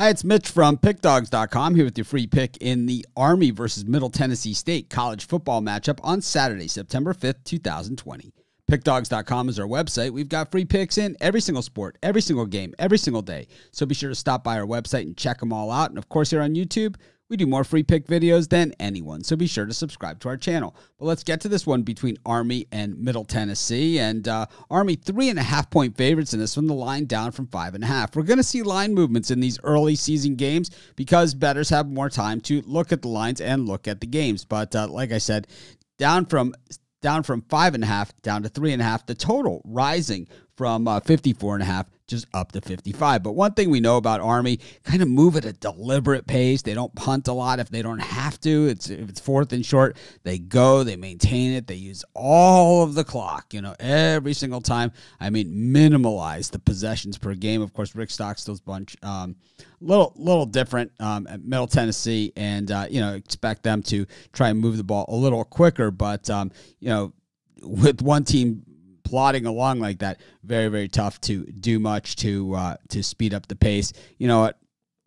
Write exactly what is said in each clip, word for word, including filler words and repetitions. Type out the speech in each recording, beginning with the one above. Hi, it's Mitch from Pick Dawgz dot com here with your free pick in the Army versus Middle Tennessee State college football matchup on Saturday, September fifth, two thousand twenty. Pick Dawgz dot com is our website. We've got free picks in every single sport, every single game, every single day. So be sure to stop by our website and check them all out. And of course, here on YouTube, we do more free pick videos than anyone, so be sure to subscribe to our channel. But let's get to this one between Army and Middle Tennessee. And uh, Army, three and a half point favorites in this one, the line down from five and a half. We're going to see line movements in these early season games because bettors have more time to look at the lines and look at the games. But uh, like I said, down from down from five and a half down to three and a half, the total rising from uh, fifty-four and a half just up to fifty-five. But one thing we know about Army, kind of move at a deliberate pace. They don't punt a lot if they don't have to. It's if it's fourth and short, they go, they maintain it, they use all of the clock, you know, every single time. I mean, minimalize the possessions per game. Of course, Rick Stockstill's bunch, um, little little different um, at Middle Tennessee, and uh, you know, expect them to try and move the ball a little quicker. But um, you know, with one team plodding along like that, very, very tough to do much to uh, to speed up the pace. You know what?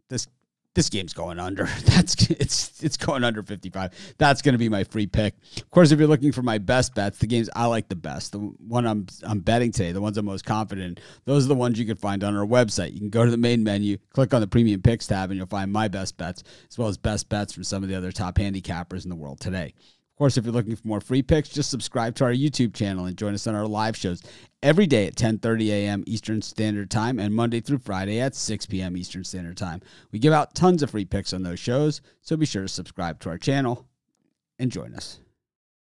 This this game's going under. That's it's it's going under fifty-five. That's going to be my free pick. Of course, if you're looking for my best bets, the games I like the best, the one I'm I'm betting today, the ones I'm most confident in, those are the ones you can find on our website. You can go to the main menu, click on the Premium Picks tab, and you'll find my best bets as well as best bets from some of the other top handicappers in the world today. Of course, if you're looking for more free picks, just subscribe to our YouTube channel and join us on our live shows every day at ten thirty a m Eastern Standard Time and Monday through Friday at six p m Eastern Standard Time. We give out tons of free picks on those shows, so be sure to subscribe to our channel and join us.